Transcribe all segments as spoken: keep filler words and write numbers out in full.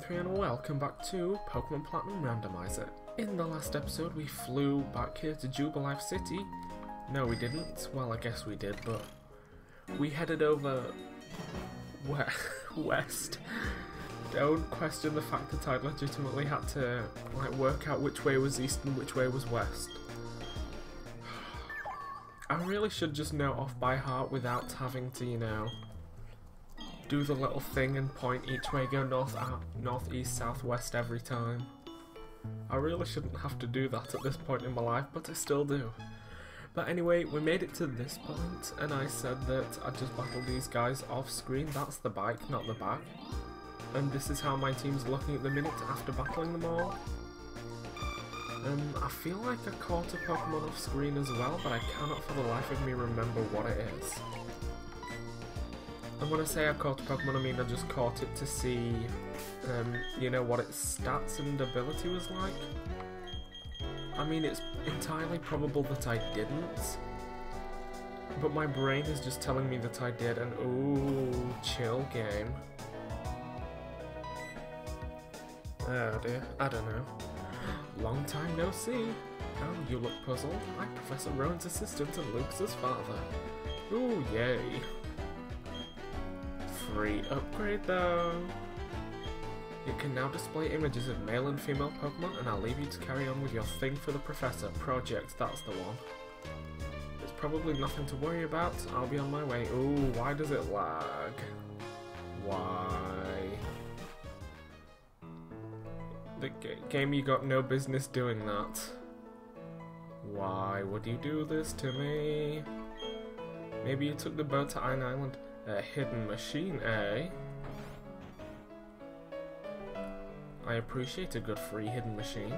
I'm three and welcome back to Pokemon Platinum Randomizer. In the last episode we flew back here to Jubilife City. No we didn't, well I guess we did, but we headed over west. Don't question the fact that I legitimately had to like work out which way was east and which way was west. I really should just know off by heart without having to, you know, do the little thing and point each way, go north, out, north, east, south, west every time. I really shouldn't have to do that at this point in my life, but I still do. But anyway, we made it to this point, and I said that I just battled these guys off screen. That's the bike, not the bag. And this is how my team's looking at the minute after battling them all. Um, I feel like I caught a Pokemon off screen as well, but I cannot for the life of me remember what it is. And when I say I caught a Pokemon, I mean I just caught it to see, um, you know, what its stats and ability was like. I mean, it's entirely probable that I didn't, but my brain is just telling me that I did, and ooh, chill game. Oh dear, I don't know. Long time no see. Oh, you look puzzled. I'm Professor Rowan's assistant and Lucas's father. Ooh, yay. Free upgrade though. You can now display images of male and female Pokemon, and I'll leave you to carry on with your thing for the Professor project. That's the one. There's probably nothing to worry about. I'll be on my way. Ooh, why does it lag? Why? The g game, you got no business doing that. Why would you do this to me? Maybe you took the boat to Iron Island. A hidden machine, eh? I appreciate a good free hidden machine.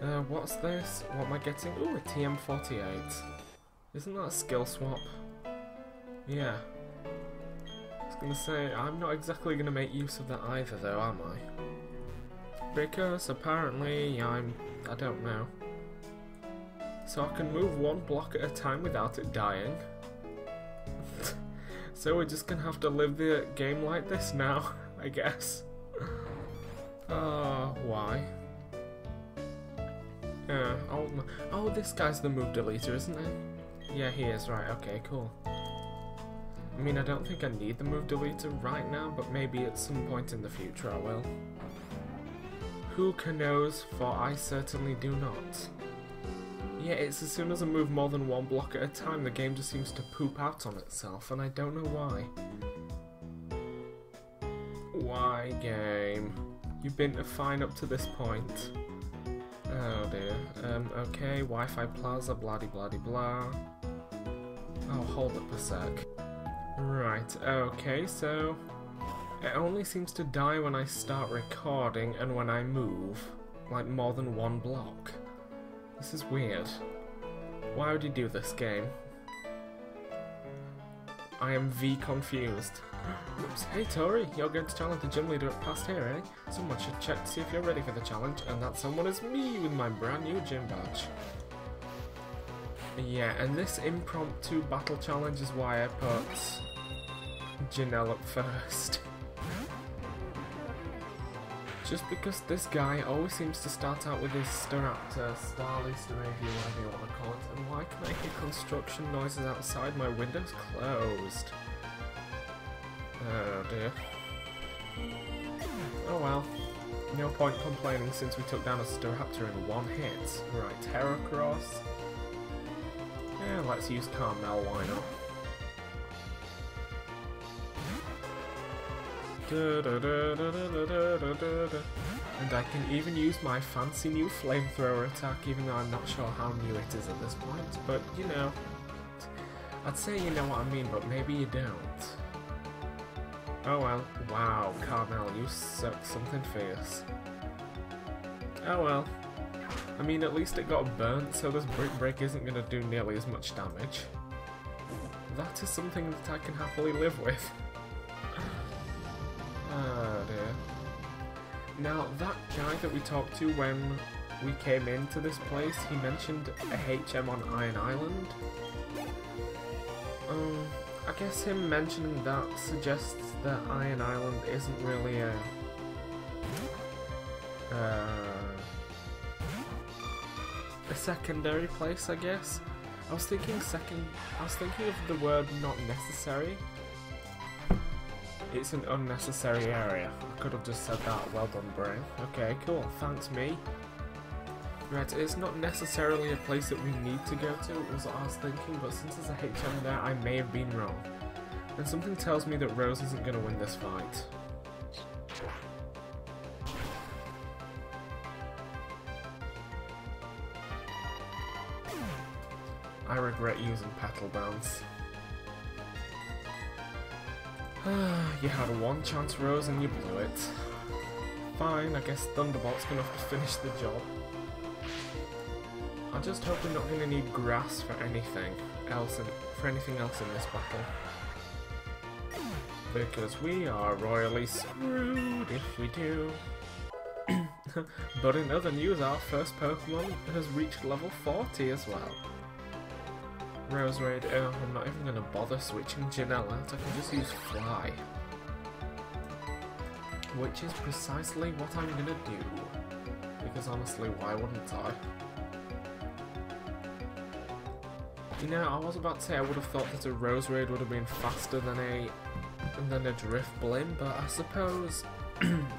Uh, what's this? What am I getting? Ooh, a T M forty-eight. Isn't that a skill swap? Yeah. I was gonna say, I'm not exactly gonna make use of that either though, am I? Because apparently I'm... I don't know. So I can move one block at a time without it dying. So we're just gonna have to live the game like this now, I guess. Uh, why? Uh, oh, oh, this guy's the move deleter, isn't he? Yeah, he is, right, okay, cool. I mean, I don't think I need the move deleter right now, but maybe at some point in the future I will. Who can knows, for I certainly do not. Yeah, it's as soon as I move more than one block at a time, the game just seems to poop out on itself, and I don't know why. Why, game? You've been fine up to this point. Oh dear. Um, okay, Wi-Fi plaza, blah-de-blah-de-blah. Oh, hold up a sec. Right, okay, so... it only seems to die when I start recording and when I move, like, more than one block. This is weird. Why would you do this, game? I am V confused. Oops, hey Tori, you're going to challenge the gym leader at past here, eh? Someone should check to see if you're ready for the challenge, and that someone is me with my brand new gym badge. Yeah, and this impromptu battle challenge is why I put Janelle up first. Just because this guy always seems to start out with his Staraptor, Starly, Staravia, whatever you want to call it, and why can I hear construction noises outside? My window's closed. Oh dear. Oh well. No point complaining since we took down a Staraptor in one hit. Right, Terra Cross. Yeah, let's use Carmel, why not? And I can even use my fancy new flamethrower attack, even though I'm not sure how new it is at this point, but you know, I'd say you know what I mean, but maybe you don't. Oh well, wow, Carmel, you suck something fierce. Oh well, I mean at least it got burnt, so this brick break isn't going to do nearly as much damage. That is something that I can happily live with. Oh dear. Now, that guy that we talked to when we came into this place, he mentioned a H M on Iron Island. Um, I guess him mentioning that suggests that Iron Island isn't really a uh, a secondary place, I guess. I was thinking second. I was thinking of the word not necessary. It's an unnecessary area. I could have just said that. Well done, brain. Okay, cool. Thanks, me. Right, it's not necessarily a place that we need to go to, was what I was thinking, but since there's a H on there, I may have been wrong. And something tells me that Rose isn't going to win this fight. I regret using Petal Dance. You had one chance, Rose, and you blew it. Fine, I guess Thunderbolt's going to have to finish the job. I just hope we're not going to need grass for anything else, in, for anything else in this battle, because we are royally screwed if we do. But in other news, our first Pokemon has reached level forty as well. Rose raid. Oh, I'm not even going to bother switching Janella. So I can just use Fly, which is precisely what I'm going to do. Because honestly, why wouldn't I? You know, I was about to say I would have thought that a Rose raid would have been faster than a than a Drift Blim, but I suppose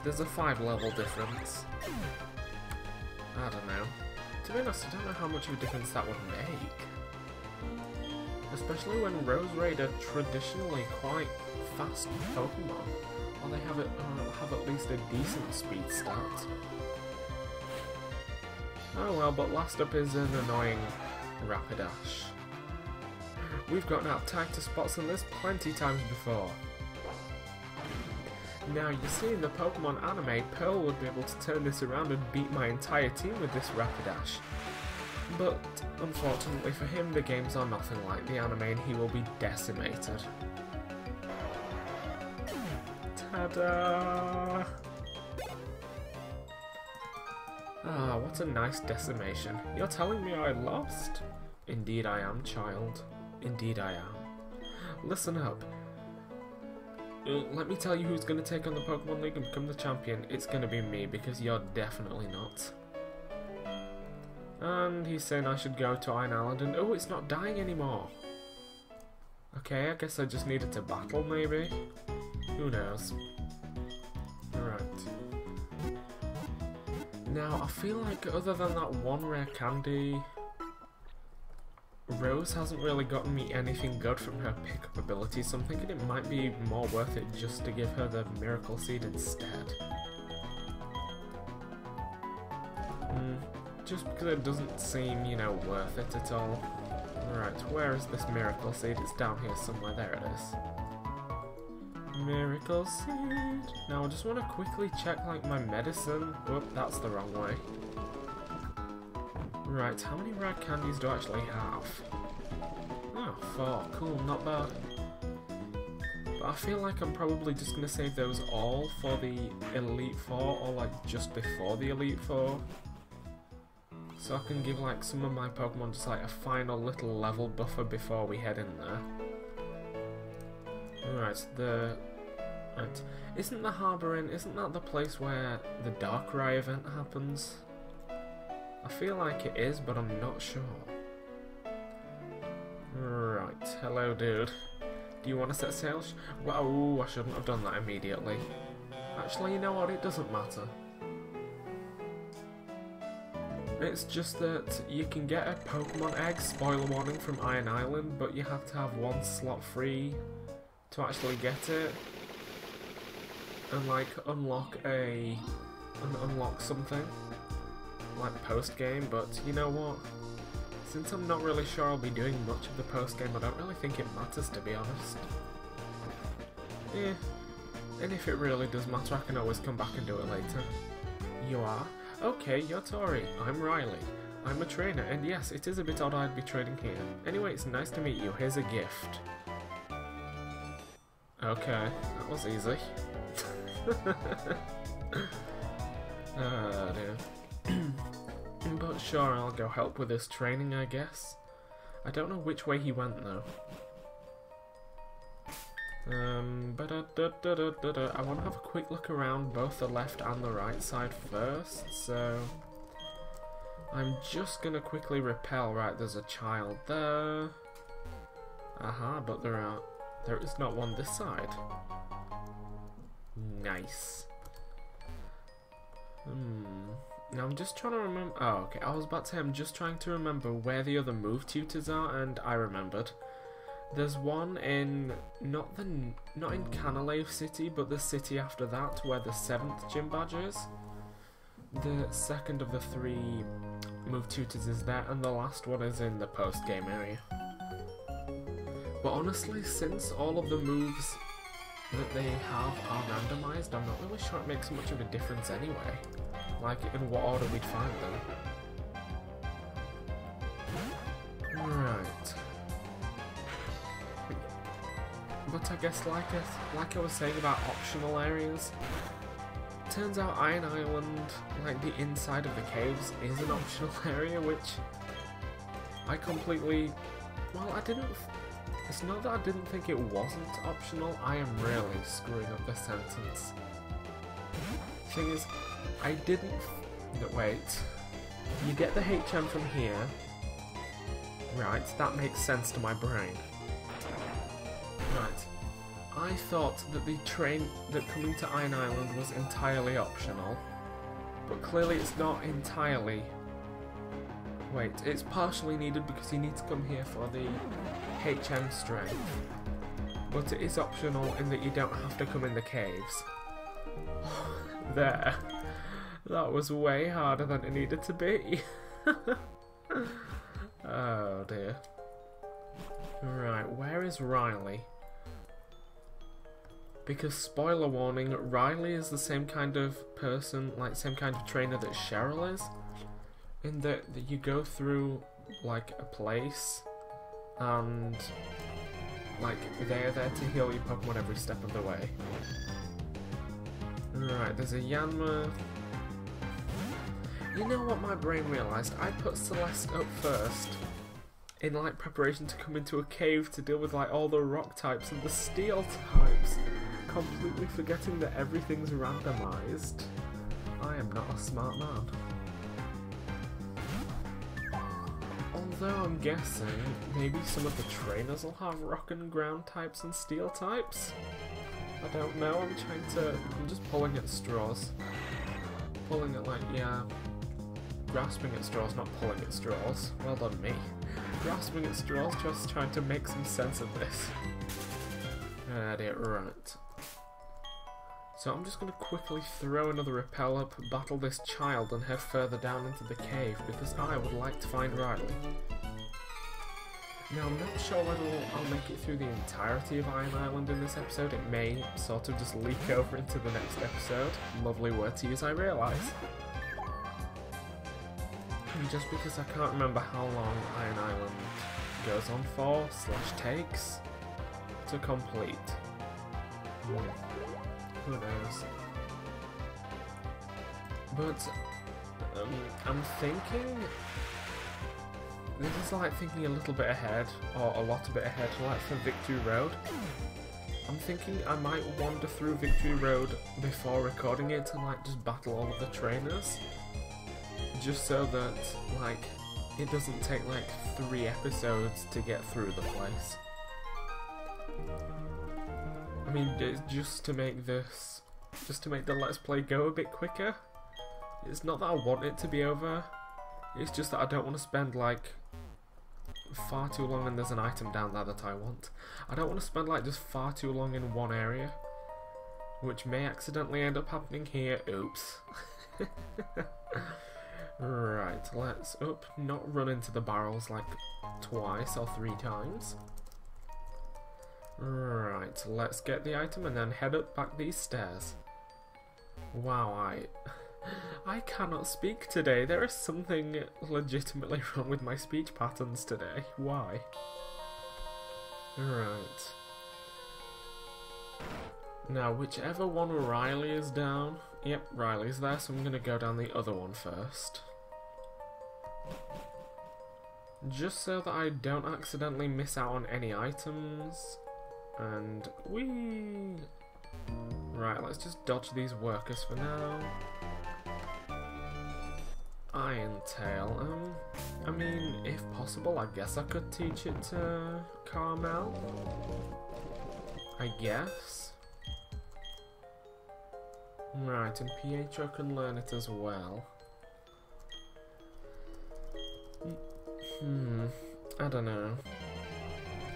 there's a five level difference. I don't know. To be honest, I don't know how much of a difference that would make. Especially when Rose raid are traditionally quite fast Pokemon, or they have, it, or have at least a decent speed stat. Oh well, but last up is an annoying Rapidash. We've gotten out tighter spots than this plenty times before. Now, you see, in the Pokemon anime, Pearl would be able to turn this around and beat my entire team with this Rapidash. But, unfortunately for him, the games are nothing like the anime and he will be decimated. Ta-da! Ah, what a nice decimation. You're telling me I lost? Indeed I am, child. Indeed I am. Listen up. Uh, let me tell you who's going to take on the Pokemon League and become the champion. It's going to be me, because you're definitely not. And he's saying I should go to Iron Island, and oh, it's not dying anymore. Okay, I guess I just needed to battle, maybe? Who knows? Alright. Now, I feel like other than that one rare candy, Rose hasn't really gotten me anything good from her pickup ability, so I'm thinking it might be more worth it just to give her the Miracle Seed instead. Mm, just because it doesn't seem, you know, worth it at all. Right, where is this Miracle Seed? It's down here somewhere. There it is. Miracle Seed! Now I just want to quickly check, like, my medicine. Whoop, that's the wrong way. Right, how many rare candies do I actually have? Oh, four. Cool, not bad. But I feel like I'm probably just going to save those all for the Elite Four, or like just before the Elite Four. So I can give like some of my Pokemon just like a final little level buffer before we head in there. Right, the... Right. Isn't the Harbour Inn, isn't that the place where the Darkrai event happens? I feel like it is, but I'm not sure. Right, hello dude. Do you want to set sail? Well, I shouldn't have done that immediately. Actually, you know what, it doesn't matter. It's just that you can get a Pokemon egg, spoiler warning, from Iron Island, but you have to have one slot free to actually get it. And like, unlock a... and unlock something. Like post-game, but you know what, since I'm not really sure I'll be doing much of the post-game, I don't really think it matters, to be honest. Eh, and if it really does matter, I can always come back and do it later. You are? Okay, you're Tori. I'm Riley. I'm a trainer, and yes, it is a bit odd I'd be training here. Anyway, it's nice to meet you. Here's a gift. Okay, that was easy. Oh dear. But sure, I'll go help with this training, I guess. I don't know which way he went, though. Um, but I want to have a quick look around both the left and the right side first, so I'm just going to quickly repel. Right, there's a child there. Aha, but there are there is not one this side. Nice. Hmm. Now I'm just trying to remember. Oh, okay. I was about to say I'm just trying to remember where the other move tutors are, and I remembered. There's one in not the not in Canalave City, but the city after that, where the seventh gym badge is. The second of the three move tutors is there, and the last one is in the post-game area. But honestly, since all of the moves that they have are randomized, I'm not really sure it makes much of a difference anyway. Like, in what order we'd find them. Right. But I guess, like I, like I was saying about optional areas, turns out Iron Island, like the inside of the caves, is an optional area, which I completely... Well, I didn't... It's not that I didn't think it wasn't optional, I am really screwing up the sentence. Thing is, I didn't... No, wait. You get the H M from here. Right, that makes sense to my brain. Right. I thought that the train that coming to Iron Island was entirely optional. But clearly it's not entirely... Wait, it's partially needed because you need to come here for the H M strength. But it is optional in that you don't have to come in the caves. There. That was way harder than it needed to be. Oh dear. Right, where is Riley? Because, spoiler warning, Riley is the same kind of person, like, same kind of trainer that Cheryl is. In that, that you go through, like, a place, and, like, they're there to heal your Pokemon every step of the way. Right, there's a Yanma. You know what my brain realised? I put Celeste up first, in, like, preparation to come into a cave to deal with, like, all the rock types and the steel types, completely forgetting that everything's randomised. I am not a smart man. Although I'm guessing maybe some of the trainers will have rock and ground types and steel types? I don't know, I'm trying to... I'm just pulling at straws. Pulling at like, yeah... Grasping at straws, not pulling at straws. Well done me. Grasping at straws, just trying to make some sense of this. And it right. So I'm just going to quickly throw another repel up, battle this child and head further down into the cave because I would like to find Riley. Now I'm not sure whether I'll make it through the entirety of Iron Island in this episode, it may sort of just leak over into the next episode. Lovely word to use, I realise. And just because I can't remember how long Iron Island goes on for, slash takes, to complete. Who knows? But um, I'm thinking this is like thinking a little bit ahead, or a lot a bit ahead, like for Victory Road. I'm thinking I might wander through Victory Road before recording it and like just battle all of the trainers, just so that like it doesn't take like three episodes to get through the place. I mean, it's just to make this, just to make the Let's Play go a bit quicker. It's not that I want it to be over, it's just that I don't want to spend like far too long, and there's an item down there that I want. I don't want to spend like just far too long in one area, which may accidentally end up happening here. Oops. Right, let's up, not run into the barrels like twice or three times. Right, let's get the item and then head up back these stairs. Wow, I... I cannot speak today. There is something legitimately wrong with my speech patterns today. Why? Right. Now, whichever one Riley is down... Yep, Riley's there, so I'm going to go down the other one first. Just so that I don't accidentally miss out on any items... And we... Right, let's just dodge these workers for now. Iron Tail, um, I mean, if possible, I guess I could teach it to Carmel. I guess. Right, and Pietro can learn it as well. Hmm, I don't know.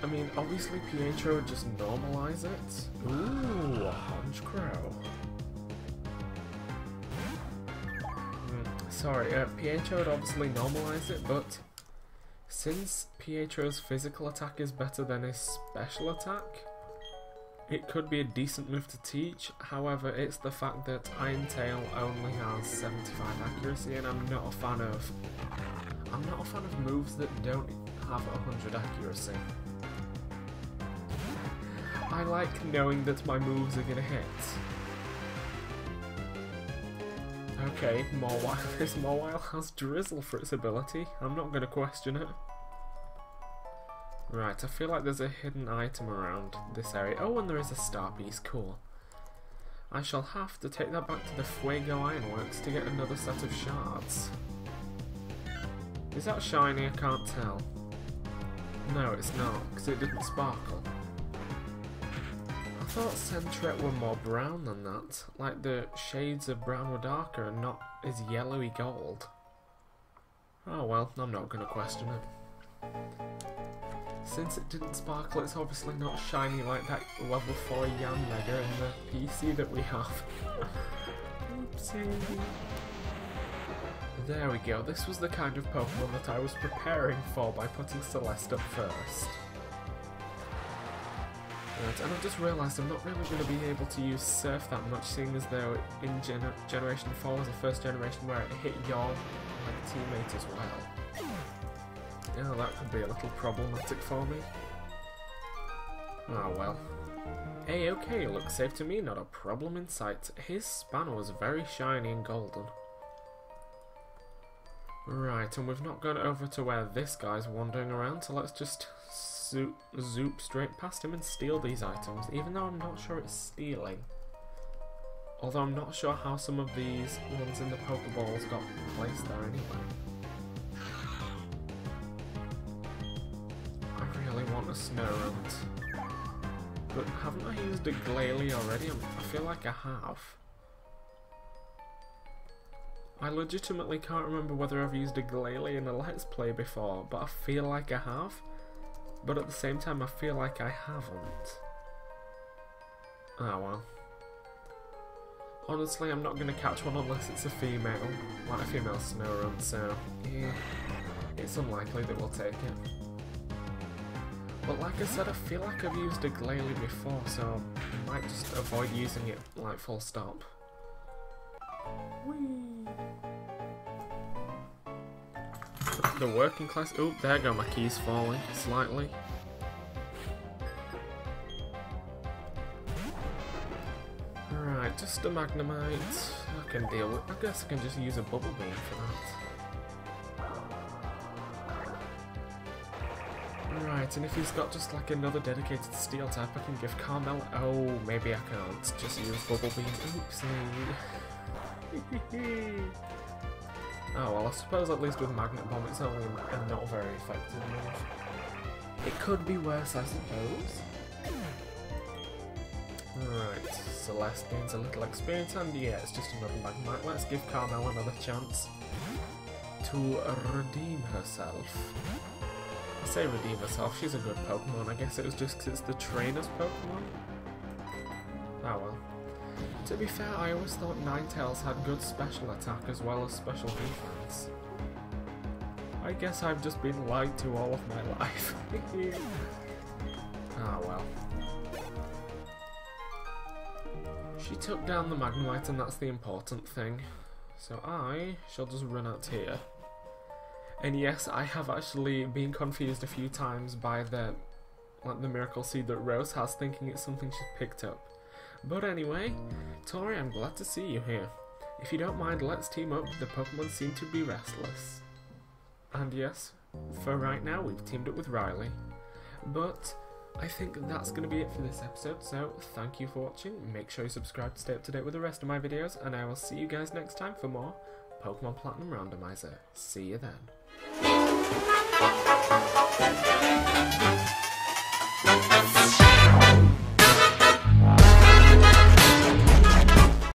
I mean, obviously Pietro would just normalise it. Ooh, a Honchcrow. Sorry, uh, Pietro would obviously normalise it, but since Pietro's physical attack is better than his special attack, it could be a decent move to teach. However, it's the fact that Iron Tail only has seventy-five accuracy, and I'm not a fan of. I'm not a fan of moves that don't have one hundred accuracy. I like knowing that my moves are gonna hit. Okay, Mawile, this Mawile has Drizzle for its ability. I'm not going to question it. Right, I feel like there's a hidden item around this area. Oh, and there is a star piece, cool. I shall have to take that back to the Fuego Ironworks to get another set of shards. Is that shiny? I can't tell. No, it's not, because it didn't sparkle. I thought Sentret were more brown than that, like the shades of brown were darker and not as yellowy gold. Oh well, I'm not going to question it. Since it didn't sparkle, it's obviously not shiny like that level four Yan Mega in the P C that we have. Oopsie. There we go, this was the kind of Pokemon that I was preparing for by putting Celeste up first. And I've just realised I'm not really going to be able to use Surf that much, seeing as though in gen Generation four was the first generation where it hit your like, teammate as well. Yeah, that could be a little problematic for me. Oh well. Hey, okay, looks safe to me, not a problem in sight. His spanner was very shiny and golden. Right, and we've not gone over to where this guy's wandering around, so let's just... Zoop, zoop straight past him and steal these items, even though I'm not sure it's stealing. Although I'm not sure how some of these ones in the Pokeballs got placed there anyway. I really want a Snorunt. But haven't I used a Glalie already? I feel like I have. I legitimately can't remember whether I've used a Glalie in a Let's Play before, but I feel like I have. But at the same time, I feel like I haven't. Oh well. Honestly, I'm not going to catch one unless it's a female. Like a female Snorunt, so... yeah. It's unlikely that we'll take it. But like I said, I feel like I've used a Glalie before, so... I might just avoid using it, like, full stop. Whee! The working class. Oop, there go my keys falling slightly. Right, just a Magnemite. I can deal with. I guess I can just use a Bubble Beam for that. Right, and if he's got just like another dedicated steel type, I can give Carmel. Oh, maybe I can't. Just use Bubble Beam. Oopsie. Oh well, I suppose at least with Magnet Bomb it's only a not very effective move. It could be worse, I suppose. Right, Celeste gains a little experience, and yeah, it's just another Magnemite. Let's give Carmel another chance to redeem herself. I say redeem herself, she's a good Pokemon. I guess it was just because it's the trainer's Pokemon. Oh well. To be fair, I always thought Ninetales had good special attack as well as special defense. I guess I've just been lied to all of my life. Ah well. She took down the Magnemite and that's the important thing. So I shall just run out here. And yes, I have actually been confused a few times by the, like, the miracle seed that Rose has, thinking it's something she's picked up. But anyway, Tori, I'm glad to see you here. If you don't mind, let's team up. The Pokemon seem to be restless. And yes, for right now, we've teamed up with Riley. But I think that's going to be it for this episode, so thank you for watching. Make sure you subscribe to stay up to date with the rest of my videos, and I will see you guys next time for more Pokemon Platinum Randomizer. See you then.